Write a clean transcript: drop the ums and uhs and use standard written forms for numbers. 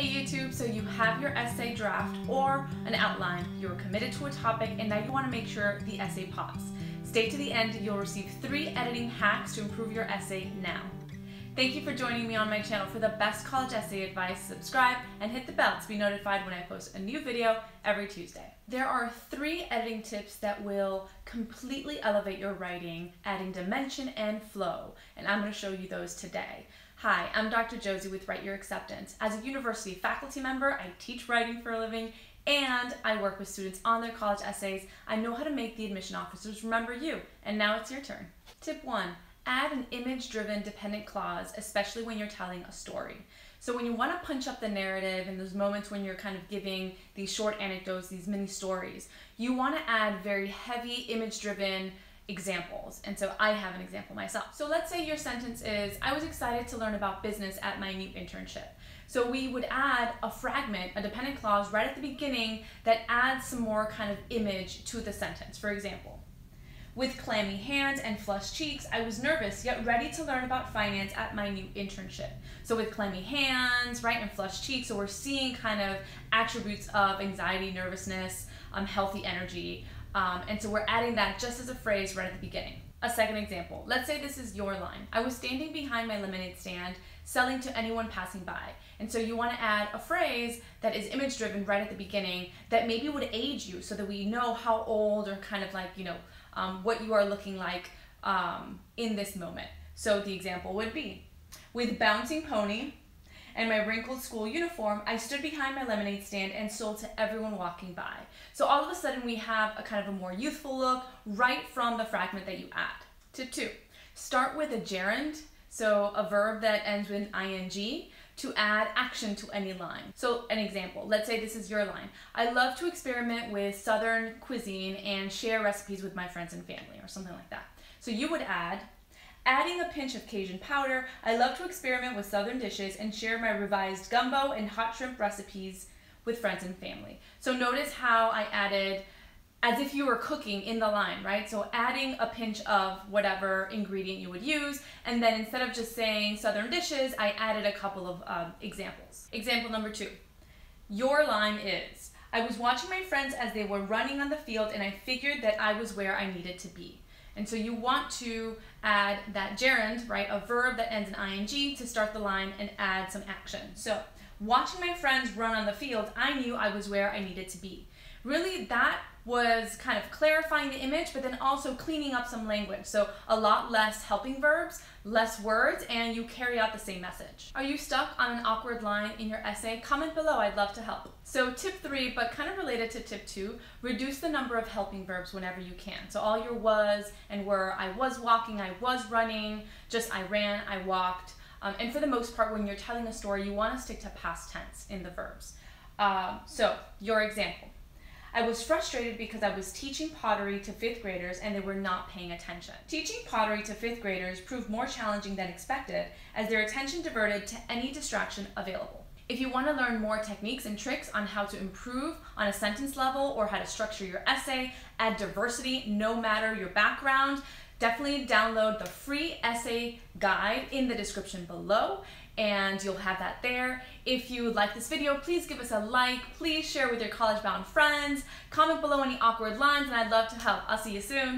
Hey YouTube, so you have your essay draft or an outline, you're committed to a topic, and now you want to make sure the essay pops. Stay to the end, you'll receive 3 editing hacks to improve your essay now. Thank you for joining me on my channel for the best college essay advice. Subscribe and hit the bell to be notified when I post a new video every Tuesday. There are 3 editing tips that will completely elevate your writing, adding dimension and flow, and I'm going to show you those today. Hi, I'm Dr. Josie with Write Your Acceptance. As a university faculty member, I teach writing for a living and I work with students on their college essays. I know how to make the admission officers remember you, and now it's your turn. Tip 1, add an image-driven dependent clause, especially when you're telling a story. So when you want to punch up the narrative in those moments when you're kind of giving these short anecdotes, these mini stories, you want to add very heavy image-driven examples. And so I have an example myself. So let's say your sentence is, I was excited to learn about business at my new internship. So we would add a fragment, a dependent clause right at the beginning that adds some more kind of image to the sentence. For example, with clammy hands and flushed cheeks, I was nervous yet ready to learn about finance at my new internship. So with clammy hands, right, and flushed cheeks, so we're seeing kind of attributes of anxiety, nervousness, healthy energy. And so we're adding that just as a phrase right at the beginning. A second example, let's say this is your line. I was standing behind my lemonade stand, selling to anyone passing by. And so you want to add a phrase that is image driven right at the beginning that maybe would age you so that we know how old or kind of like, you know, what you are looking like in this moment. So the example would be, with bouncing pony and my wrinkled school uniform, I stood behind my lemonade stand and sold to everyone walking by. So all of a sudden we have a kind of a more youthful look right from the fragment that you add. Tip 2, start with a gerund, so a verb that ends with an ing, to add action to any line. So an example, let's say this is your line. I love to experiment with Southern cuisine and share recipes with my friends and family, or something like that. So you would add, adding a pinch of Cajun powder, I love to experiment with Southern dishes and share my revised gumbo and hot shrimp recipes with friends and family. So notice how I added as if you were cooking in the line, right? So adding a pinch of whatever ingredient you would use, and then instead of just saying Southern dishes, I added a couple of examples. Example number 2, your line is, I was watching my friends as they were running on the field and I figured that I was where I needed to be. And so you want to add that gerund, right, a verb that ends in ing, to start the line and add some action. So watching my friends run on the field, I knew I was where I needed to be. Really, that was kind of clarifying the image, but then also cleaning up some language. So a lot less helping verbs, less words, and you carry out the same message. Are you stuck on an awkward line in your essay? Comment below, I'd love to help. So tip 3, but kind of related to tip 2, reduce the number of helping verbs whenever you can. So all your was and were, I was walking, I was running, just I ran, I walked. And for the most part, when you're telling a story, you want to stick to past tense in the verbs. So your example. I was frustrated because I was teaching pottery to 5th graders and they were not paying attention. Teaching pottery to 5th graders proved more challenging than expected as their attention diverted to any distraction available. If you want to learn more techniques and tricks on how to improve on a sentence level or how to structure your essay, add diversity no matter your background, definitely download the free essay guide in the description below, and you'll have that there. If you like this video, please give us a like, please share with your college-bound friends, comment below any awkward lines, and I'd love to help. I'll see you soon.